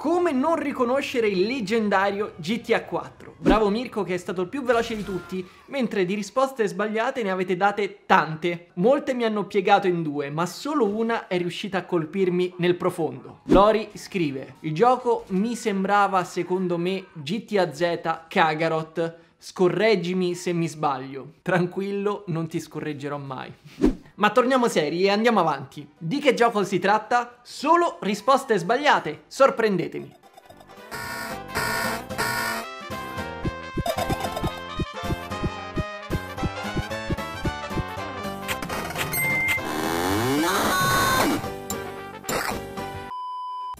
Come non riconoscere il leggendario GTA 4? Bravo Mirko che è stato il più veloce di tutti, mentre di risposte sbagliate ne avete date tante. Molte mi hanno piegato in due, ma solo una è riuscita a colpirmi nel profondo. Lori scrive: il gioco mi sembrava, secondo me, GTA Z Kagarot. Scorreggimi se mi sbaglio. Tranquillo, non ti scorreggerò mai. Ma torniamo seri e andiamo avanti. Di che gioco si tratta? Solo risposte sbagliate. Sorprendetemi.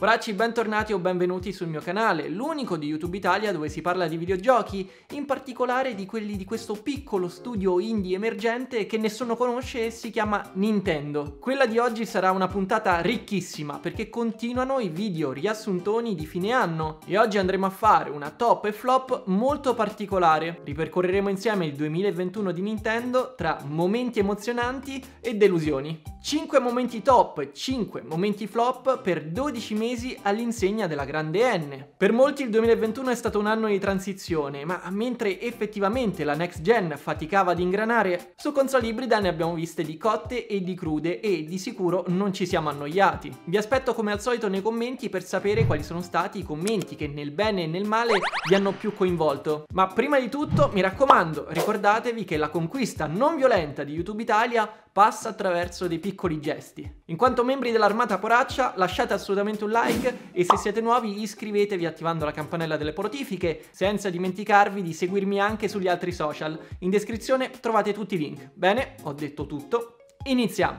Oracci, bentornati o benvenuti sul mio canale, l'unico di YouTube Italia dove si parla di videogiochi, in particolare di quelli di questo piccolo studio indie emergente che nessuno conosce e si chiama Nintendo. Quella di oggi sarà una puntata ricchissima perché continuano i video riassuntoni di fine anno e oggi andremo a fare una top e flop molto particolare. Ripercorreremo insieme il 2021 di Nintendo tra momenti emozionanti e delusioni. 5 momenti top, 5 momenti flop per 12 mesi all'insegna della grande N. Per molti il 2021 è stato un anno di transizione, ma mentre effettivamente la next gen faticava ad ingranare, su console ibrida ne abbiamo viste di cotte e di crude e di sicuro non ci siamo annoiati. Vi aspetto come al solito nei commenti per sapere quali sono stati i commenti che nel bene e nel male vi hanno più coinvolto. Ma prima di tutto, mi raccomando, ricordatevi che la conquista non violenta di YouTube Italia passa attraverso dei piccoli gesti. In quanto membri dell'armata poraccia, lasciate assolutamente un like e se siete nuovi iscrivetevi attivando la campanella delle notifiche, senza dimenticarvi di seguirmi anche sugli altri social. In descrizione trovate tutti i link. Bene, ho detto tutto. Iniziamo!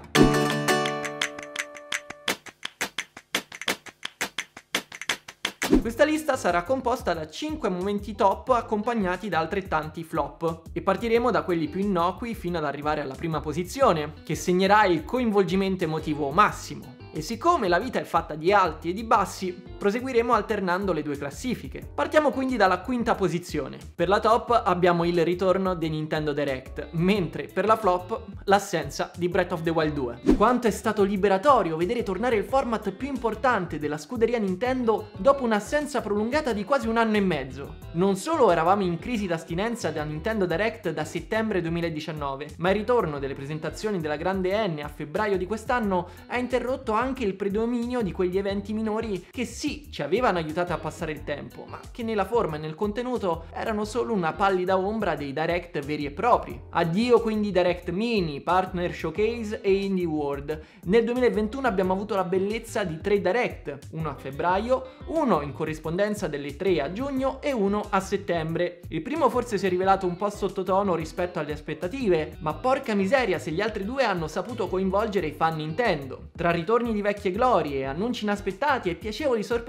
Questa lista sarà composta da 5 momenti top accompagnati da altrettanti flop e partiremo da quelli più innocui fino ad arrivare alla prima posizione, che segnerà il coinvolgimento emotivo massimo. E siccome la vita è fatta di alti e di bassi, proseguiremo alternando le due classifiche. Partiamo quindi dalla quinta posizione. Per la top abbiamo il ritorno dei Nintendo Direct, mentre per la flop l'assenza di Breath of the Wild 2. Quanto è stato liberatorio vedere tornare il format più importante della scuderia Nintendo dopo un'assenza prolungata di quasi un anno e mezzo. Non solo eravamo in crisi d'astinenza da Nintendo Direct da settembre 2019, ma il ritorno delle presentazioni della grande N a febbraio di quest'anno ha interrotto anche il predominio di quegli eventi minori che sì, ci avevano aiutato a passare il tempo, ma che nella forma e nel contenuto erano solo una pallida ombra dei direct veri e propri. Addio quindi direct mini, partner showcase e indie world. Nel 2021 abbiamo avuto la bellezza di 3 direct, uno a febbraio, uno in corrispondenza delle 3 a giugno e uno a settembre. Il primo forse si è rivelato un po' sottotono rispetto alle aspettative, ma porca miseria se gli altri due hanno saputo coinvolgere i fan Nintendo. Tra ritorni di vecchie glorie, annunci inaspettati e piacevoli sorprese,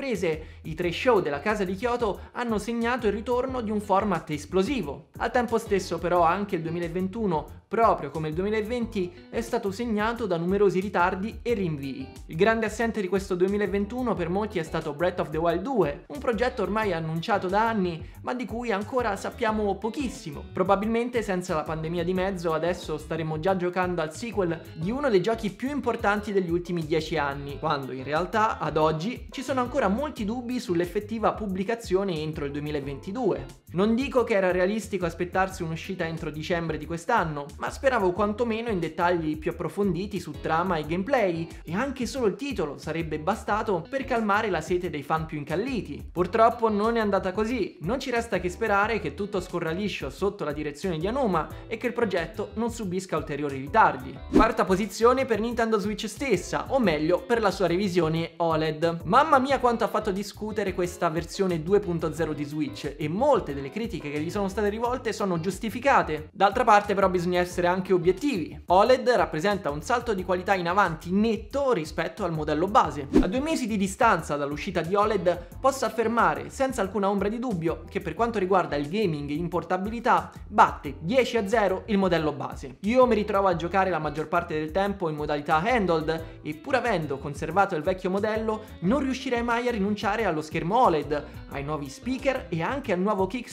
i 3 show della casa di Kyoto hanno segnato il ritorno di un format esplosivo. Al tempo stesso però anche il 2021, proprio come il 2020, è stato segnato da numerosi ritardi e rinvii. Il grande assente di questo 2021 per molti è stato Breath of the Wild 2, un progetto ormai annunciato da anni, ma di cui ancora sappiamo pochissimo. Probabilmente senza la pandemia di mezzo adesso staremo già giocando al sequel di uno dei giochi più importanti degli ultimi 10 anni, quando in realtà, ad oggi, ci sono ancora molti dubbi sull'effettiva pubblicazione entro il 2022. Non dico che era realistico aspettarsi un'uscita entro dicembre di quest'anno, ma speravo quantomeno in dettagli più approfonditi su trama e gameplay, e anche solo il titolo sarebbe bastato per calmare la sete dei fan più incalliti. Purtroppo non è andata così, non ci resta che sperare che tutto scorra liscio sotto la direzione di Numa e che il progetto non subisca ulteriori ritardi. Quarta posizione per Nintendo Switch stessa, o meglio per la sua revisione OLED. Mamma mia quanto ha fatto discutere questa versione 2.0 di Switch, e molte delle critiche che gli sono state rivolte sono giustificate. D'altra parte però bisogna essere anche obiettivi. OLED rappresenta un salto di qualità in avanti netto rispetto al modello base. A 2 mesi di distanza dall'uscita di OLED posso affermare senza alcuna ombra di dubbio che per quanto riguarda il gaming in portabilità batte 10-0 il modello base. Io mi ritrovo a giocare la maggior parte del tempo in modalità handheld e pur avendo conservato il vecchio modello non riuscirei mai a rinunciare allo schermo OLED, ai nuovi speaker e anche al nuovo kickstand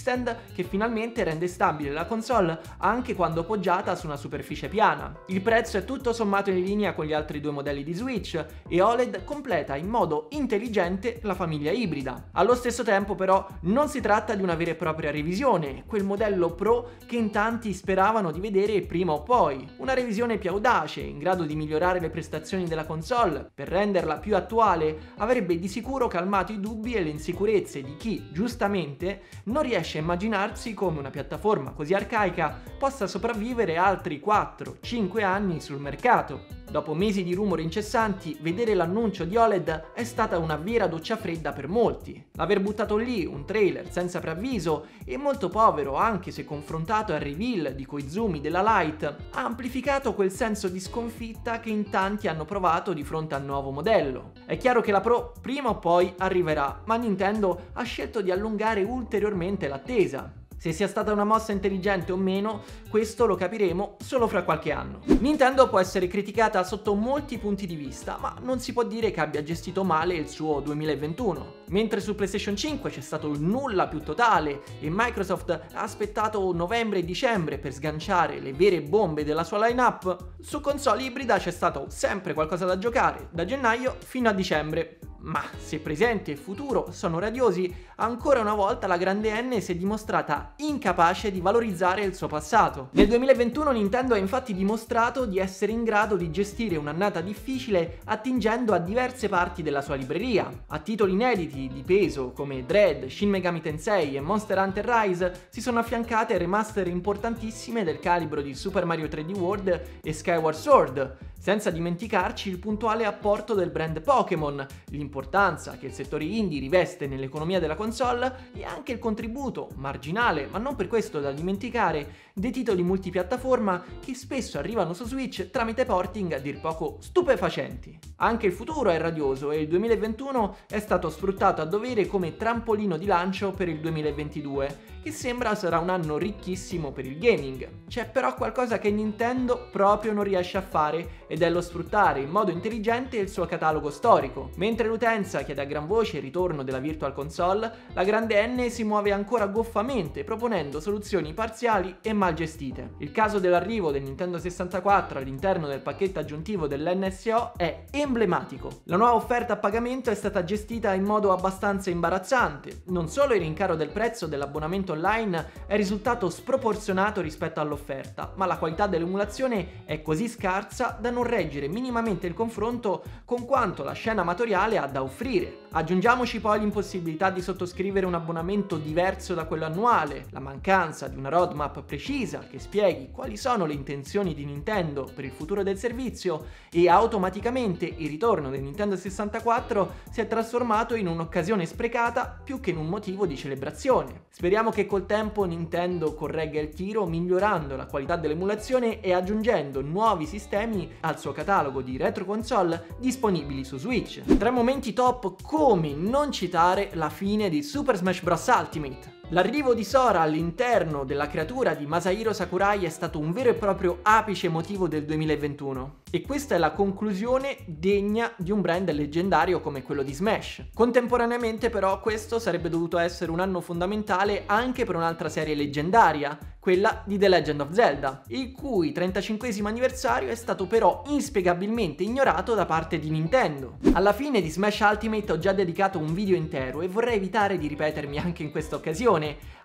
che finalmente rende stabile la console anche quando appoggiata piatta su una superficie piana. Il prezzo è tutto sommato in linea con gli altri due modelli di Switch e OLED completa in modo intelligente la famiglia ibrida. Allo stesso tempo però non si tratta di una vera e propria revisione, quel modello Pro che in tanti speravano di vedere prima o poi. Una revisione più audace, in grado di migliorare le prestazioni della console per renderla più attuale, avrebbe di sicuro calmato i dubbi e le insicurezze di chi, giustamente, non riesce a immaginarsi come una piattaforma così arcaica possa sopravvivere altri 4-5 anni sul mercato. Dopo mesi di rumori incessanti, vedere l'annuncio di OLED è stata una vera doccia fredda per molti. L'aver buttato lì un trailer senza preavviso e molto povero anche se confrontato al reveal di Koizumi della Lite ha amplificato quel senso di sconfitta che in tanti hanno provato di fronte al nuovo modello. È chiaro che la Pro prima o poi arriverà, ma Nintendo ha scelto di allungare ulteriormente l'attesa. Se sia stata una mossa intelligente o meno, questo lo capiremo solo fra qualche anno. Nintendo può essere criticata sotto molti punti di vista, ma non si può dire che abbia gestito male il suo 2021. Mentre su PlayStation 5 c'è stato il nulla più totale e Microsoft ha aspettato novembre e dicembre per sganciare le vere bombe della sua lineup, su console ibrida c'è stato sempre qualcosa da giocare, da gennaio fino a dicembre. Ma se presente e futuro sono radiosi, ancora una volta la grande N si è dimostrata incapace di valorizzare il suo passato. Nel 2021 Nintendo ha infatti dimostrato di essere in grado di gestire un'annata difficile attingendo a diverse parti della sua libreria. A titoli inediti di peso come Dread, Shin Megami Tensei e Monster Hunter Rise si sono affiancate remaster importantissime del calibro di Super Mario 3D World e Skyward Sword, senza dimenticarci il puntuale apporto del brand Pokémon, l'importanza che il settore indie riveste nell'economia della console e anche il contributo, marginale ma non per questo da dimenticare, dei titoli multipiattaforma che spesso arrivano su Switch tramite porting a dir poco stupefacenti. Anche il futuro è radioso e il 2021 è stato sfruttato a dovere come trampolino di lancio per il 2022, che sembra sarà un anno ricchissimo per il gaming. C'è però qualcosa che Nintendo proprio non riesce a fare ed è lo sfruttare in modo intelligente il suo catalogo storico. Mentre l'utenza chiede a gran voce il ritorno della Virtual Console, la grande N si muove ancora goffamente proponendo soluzioni parziali e mal gestite. Il caso dell'arrivo del Nintendo 64 all'interno del pacchetto aggiuntivo dell'NSO è emblematico. La nuova offerta a pagamento è stata gestita in modo abbastanza imbarazzante. Non solo il rincaro del prezzo dell'abbonamento online è risultato sproporzionato rispetto all'offerta, ma la qualità dell'emulazione è così scarsa da non reggere minimamente il confronto con quanto la scena amatoriale ha da offrire. Aggiungiamoci poi l'impossibilità di sottoscrivere un abbonamento diverso da quello annuale, la mancanza di una roadmap precisa che spieghi quali sono le intenzioni di Nintendo per il futuro del servizio e automaticamente il ritorno del Nintendo 64 si è trasformato in un'occasione sprecata più che in un motivo di celebrazione. Speriamo che col tempo Nintendo corregga il tiro migliorando la qualità dell'emulazione e aggiungendo nuovi sistemi al suo catalogo di retro console disponibili su Switch. Tre momenti top, come non citare la fine di Super Smash Bros Ultimate. L'arrivo di Sora all'interno della creatura di Masahiro Sakurai è stato un vero e proprio apice emotivo del 2021 e questa è la conclusione degna di un brand leggendario come quello di Smash. Contemporaneamente però questo sarebbe dovuto essere un anno fondamentale anche per un'altra serie leggendaria, quella di The Legend of Zelda, il cui 35esimo anniversario è stato però inspiegabilmente ignorato da parte di Nintendo. Alla fine di Smash Ultimate ho già dedicato un video intero e vorrei evitare di ripetermi anche in questa occasione,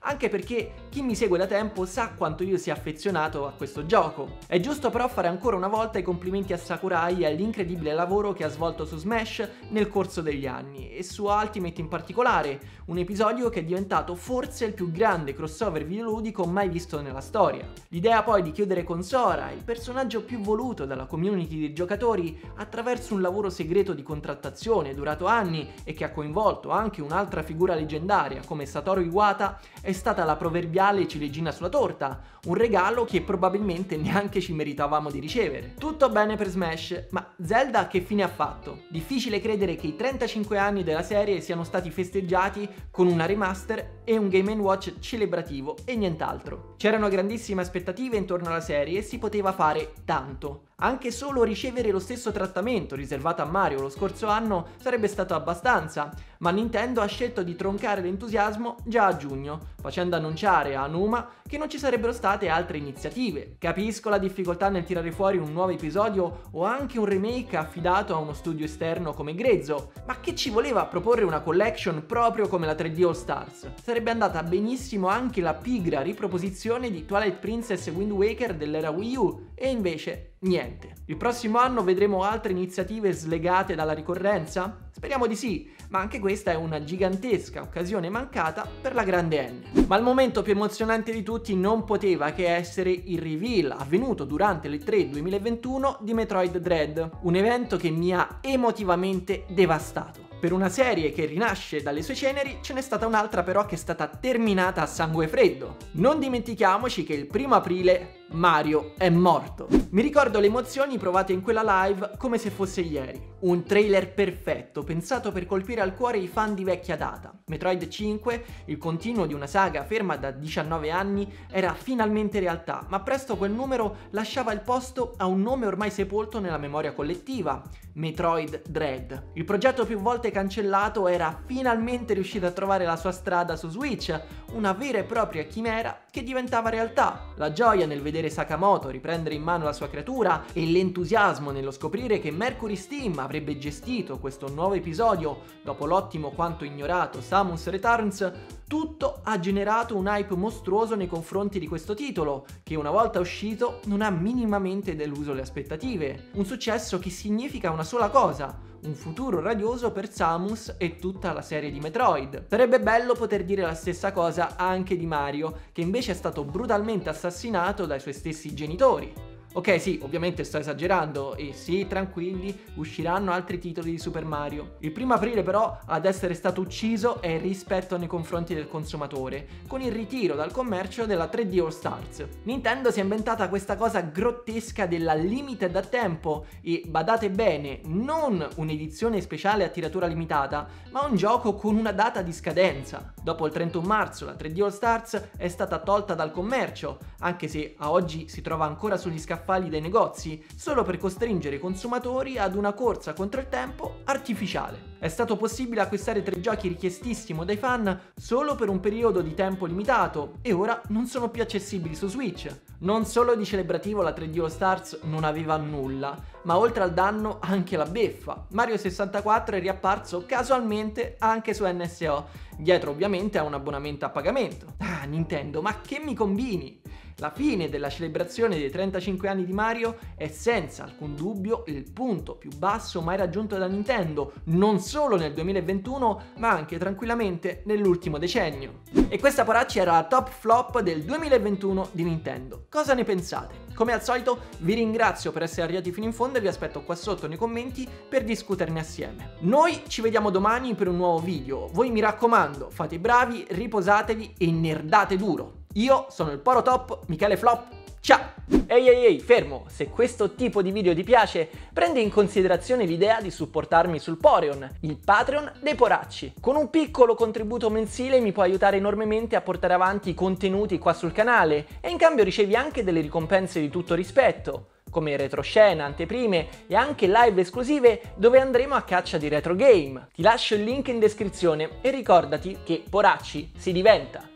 anche perché chi mi segue da tempo sa quanto io sia affezionato a questo gioco. È giusto però fare ancora una volta i complimenti a Sakurai e all'incredibile lavoro che ha svolto su Smash nel corso degli anni, e su Ultimate in particolare, un episodio che è diventato forse il più grande crossover videoludico mai visto nella storia. L'idea poi di chiudere con Sora, il personaggio più voluto dalla community dei giocatori attraverso un lavoro segreto di contrattazione durato anni e che ha coinvolto anche un'altra figura leggendaria come Satoru Iwata, è stata la proverbiale ciliegina sulla torta, un regalo che probabilmente neanche ci meritavamo di ricevere. Tutto bene per Smash, ma Zelda che fine ha fatto? Difficile credere che i 35 anni della serie siano stati festeggiati con una remaster e un Game & Watch celebrativo e nient'altro. C'erano grandissime aspettative intorno alla serie e si poteva fare tanto. Anche solo ricevere lo stesso trattamento riservato a Mario lo scorso anno sarebbe stato abbastanza, ma Nintendo ha scelto di troncare l'entusiasmo già a giugno, facendo annunciare a Numa che non ci sarebbero state altre iniziative. Capisco la difficoltà nel tirare fuori un nuovo episodio o anche un remake affidato a uno studio esterno come Grezzo, ma che ci voleva proporre una collection proprio come la 3D All-Stars? Sarebbe andata benissimo anche la pigra riproposizione di Twilight Princess e Wind Waker dell'era Wii U, e invece niente. Il prossimo anno vedremo altre iniziative slegate dalla ricorrenza? Speriamo di sì, ma anche questa è una gigantesca occasione mancata per la grande N. Ma il momento più emozionante di tutti non poteva che essere il reveal avvenuto durante l'E3 2021 di Metroid Dread, un evento che mi ha emotivamente devastato. Per una serie che rinasce dalle sue ceneri ce n'è stata un'altra però che è stata terminata a sangue freddo. Non dimentichiamoci che il 1° aprile Mario è morto. Mi ricordo le emozioni provate in quella live come se fosse ieri. Un trailer perfetto, pensato per colpire al cuore i fan di vecchia data. Metroid 5, il continuo di una saga ferma da 19 anni, era finalmente realtà, ma presto quel numero lasciava il posto a un nome ormai sepolto nella memoria collettiva: Metroid Dread. Il progetto più volte cancellato era finalmente riuscito a trovare la sua strada su Switch, una vera e propria chimera che diventava realtà. La gioia nel vedere Sakamoto riprendere in mano la sua creatura e l'entusiasmo nello scoprire che Mercury Steam avrebbe gestito questo nuovo episodio dopo l'ottimo quanto ignorato Samus Returns, tutto ha generato un hype mostruoso nei confronti di questo titolo, che una volta uscito non ha minimamente deluso le aspettative. Un successo che significa una sola cosa: un futuro radioso per Samus e tutta la serie di Metroid. Sarebbe bello poter dire la stessa cosa anche di Mario, che invece è stato brutalmente assassinato dai suoi stessi genitori. Ok, sì, ovviamente sto esagerando, e sì, tranquilli, usciranno altri titoli di Super Mario. Il 1° aprile però ad essere stato ucciso è il rispetto nei confronti del consumatore, con il ritiro dal commercio della 3D All Stars. Nintendo si è inventata questa cosa grottesca della limited a tempo, e badate bene, non un'edizione speciale a tiratura limitata, ma un gioco con una data di scadenza. Dopo il 31 marzo la 3D All Stars è stata tolta dal commercio, anche se a oggi si trova ancora sugli scaffali dei negozi, solo per costringere i consumatori ad una corsa contro il tempo artificiale. È stato possibile acquistare 3 giochi richiestissimo dai fan solo per un periodo di tempo limitato, e ora non sono più accessibili su Switch. Non solo di celebrativo la 3D All Stars non aveva nulla, ma oltre al danno anche la beffa. Mario 64 è riapparso casualmente anche su NSO, dietro ovviamente a un abbonamento a pagamento. Ah, Nintendo, ma che mi combini? La fine della celebrazione dei 35 anni di Mario è senza alcun dubbio il punto più basso mai raggiunto da Nintendo, non solo nel 2021, ma anche tranquillamente nell'ultimo decennio. E questa poraccia era la top flop del 2021 di Nintendo. Cosa ne pensate? Come al solito vi ringrazio per essere arrivati fino in fondo e vi aspetto qua sotto nei commenti per discuterne assieme. Noi ci vediamo domani per un nuovo video. Voi mi raccomando, fate i bravi, riposatevi e nerdate duro. Io sono il Poro Top, Michele Flop, ciao! Ehi, fermo! Se questo tipo di video ti piace, prendi in considerazione l'idea di supportarmi sul Poreon, il Patreon dei Poracci. Con un piccolo contributo mensile mi puoi aiutare enormemente a portare avanti i contenuti qua sul canale, e in cambio ricevi anche delle ricompense di tutto rispetto, come retroscena, anteprime e anche live esclusive dove andremo a caccia di retro game. Ti lascio il link in descrizione e ricordati che Poracci si diventa!